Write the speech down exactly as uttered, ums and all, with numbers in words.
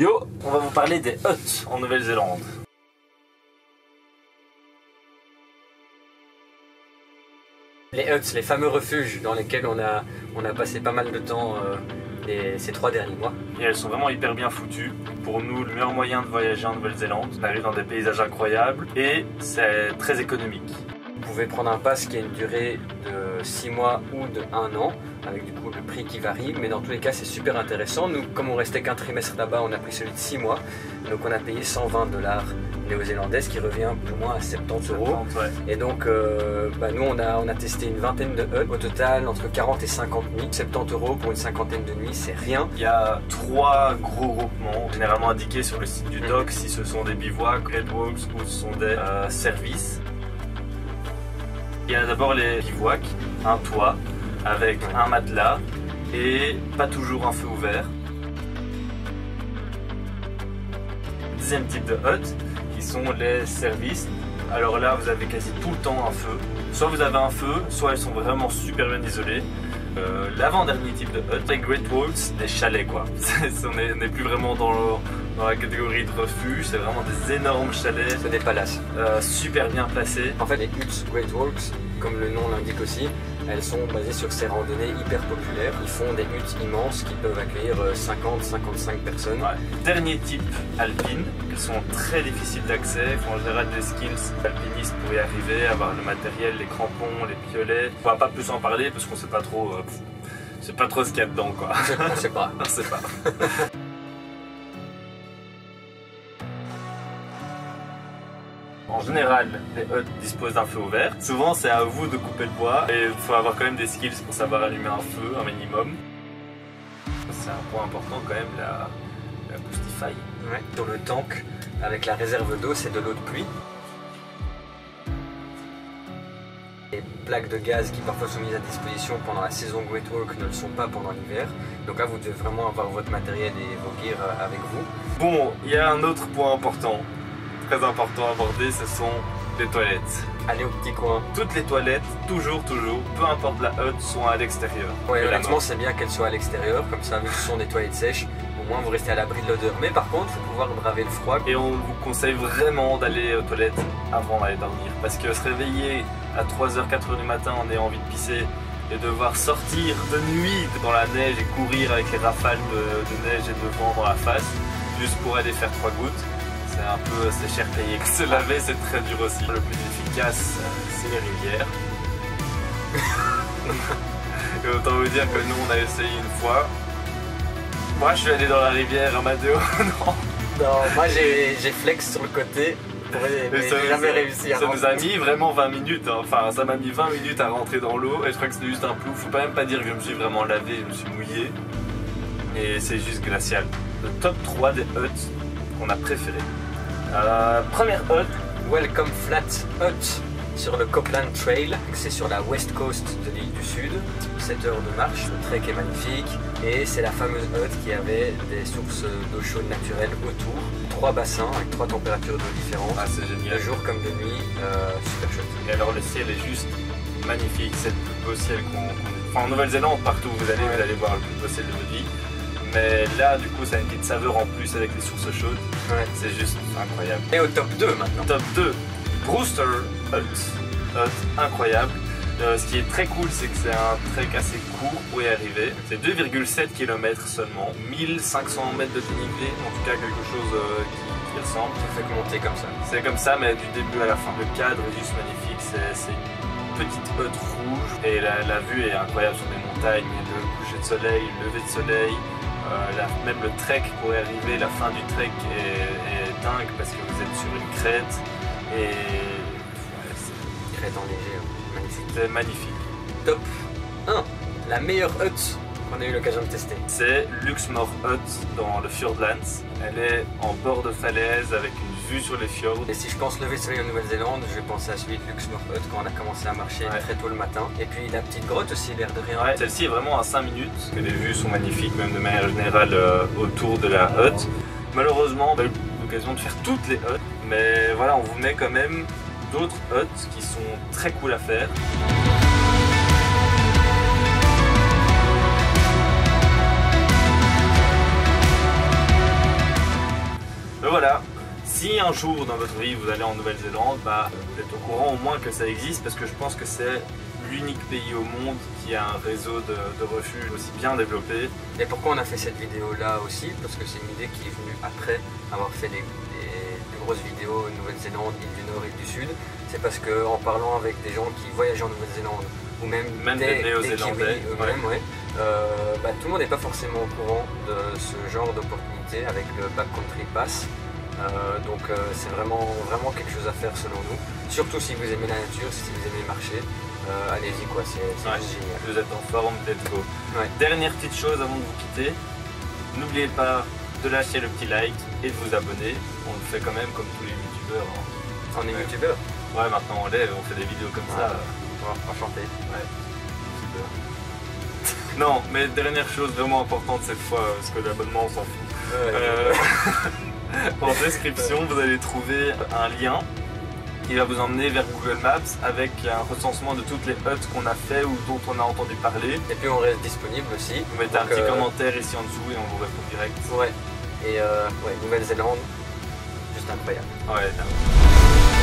Yo, on va vous parler des huts en Nouvelle-Zélande. Les huts, les fameux refuges dans lesquels on a, on a passé pas mal de temps euh, les, ces trois derniers mois. Et elles sont vraiment hyper bien foutues. Pour nous, le meilleur moyen de voyager en Nouvelle-Zélande, on arrive dans des paysages incroyables et c'est très économique. Vous pouvez prendre un pass qui a une durée de six mois ou de un an, avec du coup le prix qui varie, mais dans tous les cas c'est super intéressant. Nous, comme on restait qu'un trimestre là-bas, on a pris celui de six mois, donc on a payé cent vingt dollars néo-zélandais, ce qui revient plus ou moins à soixante-dix euros. Ouais. Et donc euh, bah nous on a, on a testé une vingtaine de huts, au total entre quarante et cinquante nuits. soixante-dix euros pour une cinquantaine de nuits, c'est rien. Il y a trois gros groupements, généralement indiqués sur le site du dock, mmh. si ce sont des bivouacs, headwalks ou ce sont des euh, services. Il y a d'abord les bivouacs, un toit avec un matelas et pas toujours un feu ouvert. Deuxième type de hutte qui sont les services. Alors là vous avez quasi tout le temps un feu. Soit vous avez un feu, soit elles sont vraiment super bien isolées. Euh, L'avant-dernier type de hutte, les Great Walls, des chalets quoi. On n'est plus vraiment dans, le, dans la catégorie de refuge, c'est vraiment des énormes chalets. C'est des palaces. Euh, super bien placés. En fait, les huttes Great Walls, comme le nom l'indique aussi, elles sont basées sur ces randonnées hyper populaires. Ils font des huttes immenses qui peuvent accueillir cinquante à cinquante-cinq personnes. Ouais. Dernier type, alpine. Elles sont très difficiles d'accès. Il faut en général des skills alpinistes pour y arriver, avoir le matériel, les crampons, les piolets. On va pas plus en parler parce qu'on sait pas trop, euh, c'est pas trop ce qu'il y a dedans quoi. On sait pas. On sait pas. En général, les huttes disposent d'un feu ouvert. Souvent, c'est à vous de couper le bois et il faut avoir quand même des skills pour savoir allumer un feu, un minimum. C'est un point important quand même, la, la boostify. Ouais. Dans le tank, avec la réserve d'eau, c'est de l'eau de pluie. Les plaques de gaz qui parfois sont mises à disposition pendant la saison Great Walk ne le sont pas pendant l'hiver. Donc là, vous devez vraiment avoir votre matériel et vos gears avec vous. Bon, il y a un autre point important. Très important à aborder, ce sont les toilettes. Allez au petit coin. Toutes les toilettes, toujours, toujours, peu importe la hutte, sont à l'extérieur. Ouais, honnêtement, c'est bien qu'elles soient à l'extérieur, comme ça, vu que ce sont des toilettes sèches, au moins vous restez à l'abri de l'odeur. Mais par contre, vous pouvoir braver le froid. Et on vous conseille vraiment d'aller aux toilettes avant d'aller dormir. Parce que se réveiller à trois heures, quatre heures du matin, on a envie de pisser, et devoir sortir de nuit dans la neige et courir avec les rafales de, de neige et de vent dans la face, juste pour aller faire trois gouttes. C'est un peu, c'est cher payé. Se laver, c'est très dur aussi. Le plus efficace, c'est les rivières. Et autant vous dire que nous, on a essayé une fois. Moi, je suis allé dans la rivière à Madeo. non. non, moi, j'ai flex sur le côté. Mais ça, jamais réussi à ça nous a mis vraiment vingt minutes. Hein. Enfin, ça m'a mis vingt minutes à rentrer dans l'eau. Et je crois que c'était juste un plouf. Faut pas même pas dire que je me suis vraiment lavé, je me suis mouillé. Et c'est juste glacial. Le top trois des huts qu'on a préféré. Euh, première hut, Welcome Flat Hut sur le Copland Trail. C'est sur la West Coast de l'île du Sud. sept heures de marche, le trek est magnifique. Et c'est la fameuse hut qui avait des sources d'eau chaude naturelle autour. Trois bassins avec trois températures d'eau différentes. Ah, c'est génial. De jour comme de nuit, euh, super chouette. Et alors le ciel est juste magnifique. C'est le plus beau ciel qu'on... Enfin, en Nouvelle-Zélande, partout où vous allez, vous allez voir le plus beau ciel de votre vie. Mais là, du coup, ça a une petite saveur en plus avec les sources chaudes. Ouais. C'est juste incroyable. Et au top deux maintenant. Top deux, Brewster Hut. Hut incroyable. Euh, ce qui est très cool, c'est que c'est un trek assez court pour y arriver. C'est deux virgule sept kilomètres seulement. mille cinq cents mètres de dénivelé, en tout cas quelque chose euh, qui, qui ressemble. Ça fait monter comme ça. C'est comme ça, mais du début à la fin. Le cadre est juste magnifique. C'est une petite hutte rouge. Et la, la vue est incroyable sur les montagnes, le coucher de soleil, le lever de soleil. Euh, la, même le trek pour y arriver, la fin du trek est, est dingue parce que vous êtes sur une crête et ouais, c'est une crête enneigée, hein. Magnifique. C'est magnifique. Top un, la meilleure hutte qu'on a eu l'occasion de tester. C'est Luxmore Hut dans le Fjordlands. Elle est en bord de falaise avec une vue sur les fjords. Et si je pense lever le soleil en Nouvelle-Zélande, je pense à celui de Luxmore Hut quand on a commencé à marcher ouais. très tôt le matin. Et puis la petite grotte aussi, l'air de rien. Ouais, celle-ci est vraiment à cinq minutes. Les vues sont magnifiques, même de manière générale euh, autour de la hutte. Malheureusement, on n'a pas eu l'occasion de faire toutes les huttes. Mais voilà, on vous met quand même d'autres huttes qui sont très cool à faire. voilà, si un jour dans votre vie vous allez en Nouvelle-Zélande, bah, vous êtes au courant au moins que ça existe, parce que je pense que c'est l'unique pays au monde qui a un réseau de, de refuges aussi bien développé. Et pourquoi on a fait cette vidéo là aussi, parce que c'est une idée qui est venue après avoir fait des, des, des grosses vidéos Nouvelle-Zélande, île du Nord, île du Sud. C'est parce qu'en parlant avec des gens qui voyagent en Nouvelle-Zélande, ou même, même des, des Néo-Zélandais eux-mêmes, ouais. Ouais, euh, bah, tout le monde n'est pas forcément au courant de ce genre d'opportunité avec le Backcountry Pass. Euh, donc euh, c'est vraiment, vraiment quelque chose à faire selon nous. Surtout si vous aimez la nature, si vous aimez marcher, euh, allez-y quoi, c'est ouais, génial. Vous êtes en forme, let's go. Ouais. Dernière petite chose avant de vous quitter, n'oubliez pas de lâcher le petit like et de vous abonner. On le fait quand même comme tous les youtubeurs. Hein. On est ouais. youtubeurs. Ouais, maintenant on l'est, on fait des vidéos comme ouais, ça. Euh, enchanté. Ouais. Super. Non, mais dernière chose vraiment importante cette fois, parce que l'abonnement on s'en fout. Ouais, euh... En description, vous allez trouver un lien qui va vous emmener vers Google Maps avec un recensement de toutes les huttes qu'on a fait ou dont on a entendu parler. Et puis on reste disponible aussi. Vous mettez donc un petit euh... commentaire ici en dessous et on vous répond direct. Ouais. Et euh, ouais, Nouvelle-Zélande, juste incroyable. Ouais,